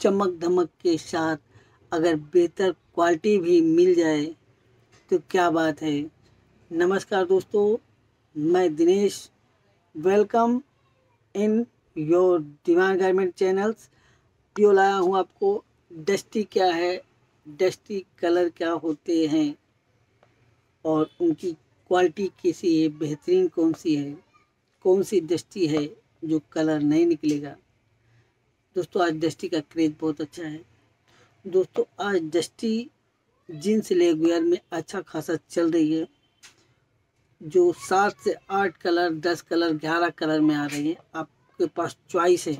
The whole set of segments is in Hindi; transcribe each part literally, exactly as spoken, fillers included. चमक धमक के साथ अगर बेहतर क्वालिटी भी मिल जाए तो क्या बात है। नमस्कार दोस्तों, मैं Dinesh, welcome in your Diwan garment channels. Video लाया हूँ आपको, डस्टी क्या है, डस्टी कलर क्या होते हैं और उनकी क्वालिटी कैसी है, बेहतरीन कौन सी है, कौन सी डस्टी है जो कलर नहीं निकलेगा। दोस्तों आज डस्टी का क्रेज बहुत अच्छा है। दोस्तों आज डस्टी जींस लेगवेयर में अच्छा खासा चल रही है, जो सात से आठ कलर, दस कलर, ग्यारह कलर में आ रही है। आपके पास चॉइस है,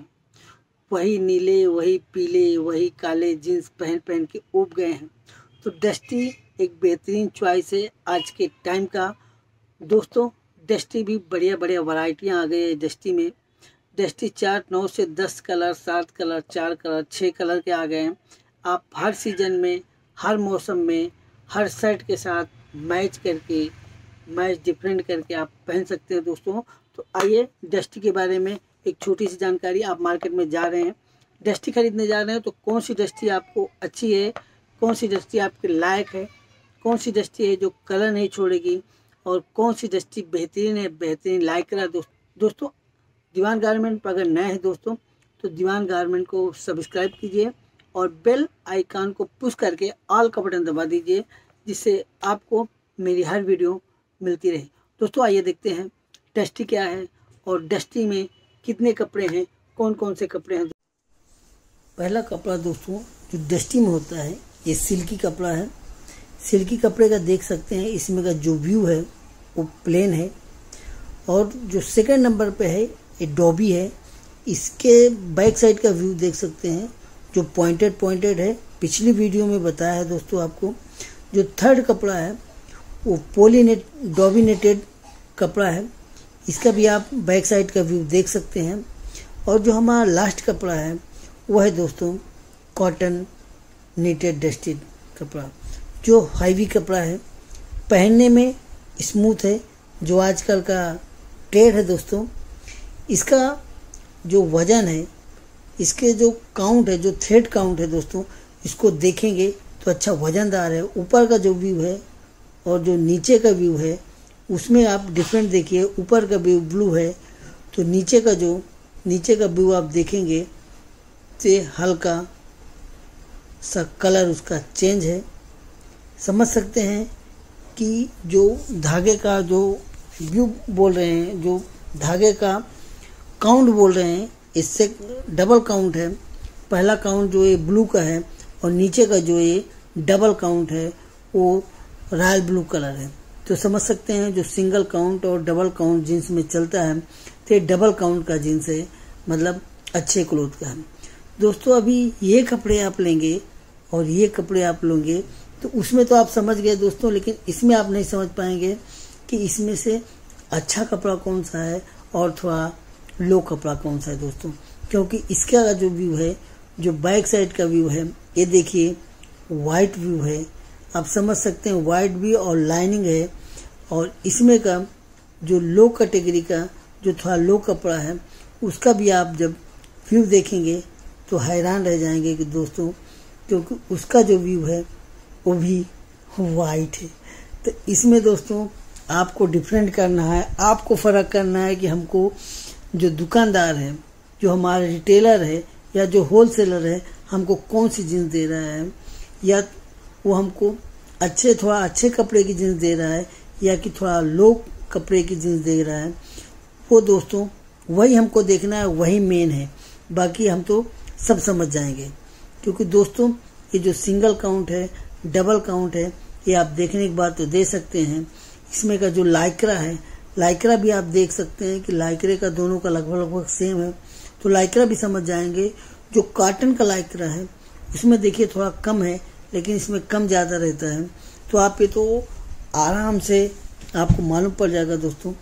वही नीले, वही पीले, वही काले जीन्स पहन पहन के ऊब गए हैं। तो डस्टी एक बेहतरीन चॉइस है आज के टाइम का। दोस्तों डस्टी भी बढ़िया बढ़िया वैरायटियाँ आ गई है। डस्टी में डस्टी चार, नौ से दस कलर, सात कलर, चार कलर, छः कलर के आ गए हैं। आप हर सीजन में, हर मौसम में, हर शर्ट के साथ मैच करके, मैच डिफरेंट करके आप पहन सकते हैं। दोस्तों तो आइए डस्टी के बारे में एक छोटी सी जानकारी। आप मार्केट में जा रहे हैं, डस्टी खरीदने जा रहे हैं, तो कौन सी डस्टी आपको अच्छी है, कौन सी डस्टी आपके लायक है, कौन सी डस्टी है जो कलर नहीं छोड़ेगी और कौन सी डस्टी बेहतरीन है, बेहतरीन लायक रहा। दोस्त दोस्तों दीवान गारमेंट पर अगर नए हैं दोस्तों तो दीवान गारमेंट को सब्सक्राइब कीजिए और बेल आइकन को पुश करके ऑल का बटन दबा दीजिए, जिससे आपको मेरी हर वीडियो मिलती रहे। दोस्तों आइए देखते हैं डस्टी क्या है और डस्टी में कितने कपड़े हैं, कौन कौन से कपड़े हैं। पहला कपड़ा दोस्तों जो डस्टी में होता है, ये सिल्की कपड़ा है। सिल्की कपड़े का देख सकते हैं इसमें का जो व्यू है वो प्लेन है। और जो सेकंड नंबर पे है ये डॉबी है, इसके बैक साइड का व्यू देख सकते हैं जो पॉइंटेड पॉइंटेड है, पिछली वीडियो में बताया है दोस्तों आपको। जो थर्ड कपड़ा है वो पॉलीनेट डॉबिनेटेड कपड़ा है, इसका भी आप बैक साइड का व्यू देख सकते हैं। और जो हमारा लास्ट कपड़ा है वह है दोस्तों कॉटन नीटेड डस्टेड कपड़ा, जो हैवी कपड़ा है, पहनने में स्मूथ है, जो आजकल का ट्रेंड है दोस्तों। इसका जो वजन है, इसके जो काउंट है, जो थ्रेड काउंट है दोस्तों, इसको देखेंगे तो अच्छा वजनदार है। ऊपर का जो व्यू है और जो नीचे का व्यू है उसमें आप डिफरेंट देखिए। ऊपर का व्यू ब्लू है तो नीचे का जो नीचे का व्यू आप देखेंगे तो हल्का सा कलर उसका चेंज है। समझ सकते हैं कि जो धागे का जो व्यू बोल रहे हैं, जो धागे का काउंट बोल रहे हैं, इससे डबल काउंट है। पहला काउंट जो ये ब्लू का है और नीचे का जो ये डबल काउंट है वो रॉयल ब्लू कलर है। तो समझ सकते हैं जो सिंगल काउंट और डबल काउंट जीन्स में चलता है, तो ये डबल काउंट का जीन्स है, मतलब अच्छे क्लोथ का है। दोस्तों अभी ये कपड़े आप लेंगे और ये कपड़े आप लोगे तो उसमें तो आप समझ गए दोस्तों, लेकिन इसमें आप नहीं समझ पाएंगे कि इसमें से अच्छा कपड़ा कौन सा है और थोड़ा लो कपड़ा कौन सा है दोस्तों, क्योंकि इसका जो व्यू है, जो बैक साइड का व्यू है, ये देखिए वाइट व्यू है। आप समझ सकते हैं वाइट भी और लाइनिंग है। और इसमें का जो लो कैटेगरी का जो थोड़ा लो कपड़ा है उसका भी आप जब व्यू देखेंगे तो हैरान रह जाएंगे कि दोस्तों, क्योंकि उसका जो व्यू है वो भी वाइट है। तो इसमें दोस्तों आपको डिफरेंट करना है, आपको फ़र्क करना है कि हमको जो दुकानदार है, जो हमारा रिटेलर है या जो होलसेलर है, हमको कौन सी जीन्स दे रहा है, या वो हमको अच्छे थोड़ा अच्छे कपड़े की जीन्स दे रहा है या कि थोड़ा लो कपड़े की जीन्स दे रहा है। वो दोस्तों वही हमको देखना है, वही मेन है, बाकी हम तो सब समझ जाएंगे। क्योंकि दोस्तों ये जो सिंगल काउंट है, डबल काउंट है, ये आप देखने के बाद तो दे सकते हैं। इसमें का जो लाइक्रा है, लाइक्रा भी आप देख सकते हैं कि लाइक्रे का दोनों का लगभग लगभग सेम है, तो लाइक्रा भी समझ जाएंगे। जो कॉटन का लाइक्रा है उसमें देखिए थोड़ा कम है, लेकिन इसमें कम ज़्यादा रहता है, तो आप ये तो आराम से आपको मालूम पड़ जाएगा दोस्तों।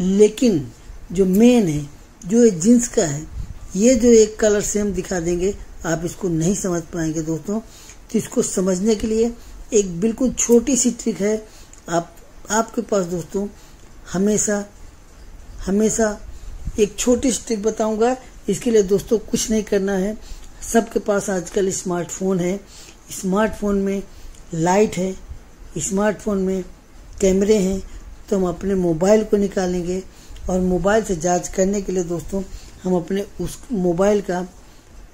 लेकिन जो मेन है, जो ये जीन्स का है, ये जो एक कलर सेम दिखा देंगे, आप इसको नहीं समझ पाएंगे दोस्तों। तो इसको समझने के लिए एक बिल्कुल छोटी सी ट्रिक है आप आपके पास दोस्तों। हमेशा हमेशा एक छोटी सी ट्रिक बताऊंगा, इसके लिए दोस्तों कुछ नहीं करना है, सबके पास आजकल स्मार्टफोन है, स्मार्टफोन में लाइट है, स्मार्टफोन में कैमरे हैं, तो हम अपने मोबाइल को निकालेंगे और मोबाइल से जांच करने के लिए दोस्तों हम अपने उस मोबाइल का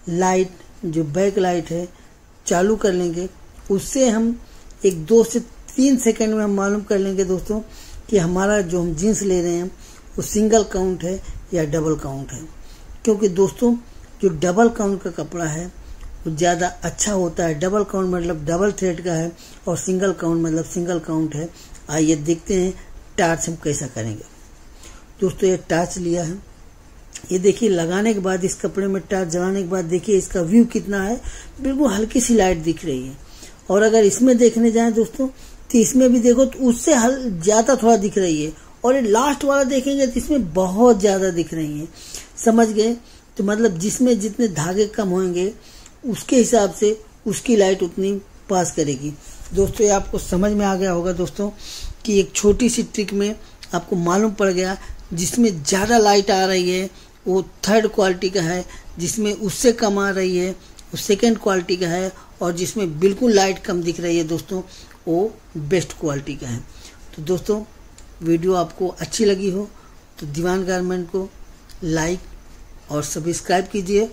लाइट जो बैक लाइट है चालू कर लेंगे। उससे हम एक दो से तीन सेकंड में हम मालूम कर लेंगे दोस्तों कि हमारा जो हम जीन्स ले रहे हैं वो सिंगल काउंट है या डबल काउंट है, क्योंकि दोस्तों जो डबल काउंट का कपड़ा है वो ज़्यादा अच्छा होता है। डबल काउंट मतलब डबल थ्रेड का है और सिंगल काउंट मतलब सिंगल काउंट है। आइए देखते हैं टार्च हम कैसा करेंगे। दोस्तों ये टार्च लिया है, ये देखिए लगाने के बाद इस कपड़े में टार्च जलाने के बाद देखिए इसका व्यू कितना है, बिल्कुल हल्की सी लाइट दिख रही है। और अगर इसमें देखने जाएं दोस्तों तो इसमें भी देखो तो उससे हल ज़्यादा थोड़ा दिख रही है, और ये लास्ट वाला देखेंगे तो इसमें बहुत ज़्यादा दिख रही है। समझ गए? तो मतलब जिसमें जितने धागे कम होंगे उसके हिसाब से उसकी लाइट उतनी पास करेगी। दोस्तों ये आपको समझ में आ गया होगा दोस्तों कि एक छोटी सी ट्रिक में आपको मालूम पड़ गया। जिसमें ज़्यादा लाइट आ रही है वो थर्ड क्वालिटी का है, जिसमें उससे कम आ रही है वो सेकेंड क्वालिटी का है, और जिसमें बिल्कुल लाइट कम दिख रही है दोस्तों वो बेस्ट क्वालिटी का है। तो दोस्तों वीडियो आपको अच्छी लगी हो तो दीवान गारमेंट को लाइक और सब्सक्राइब कीजिए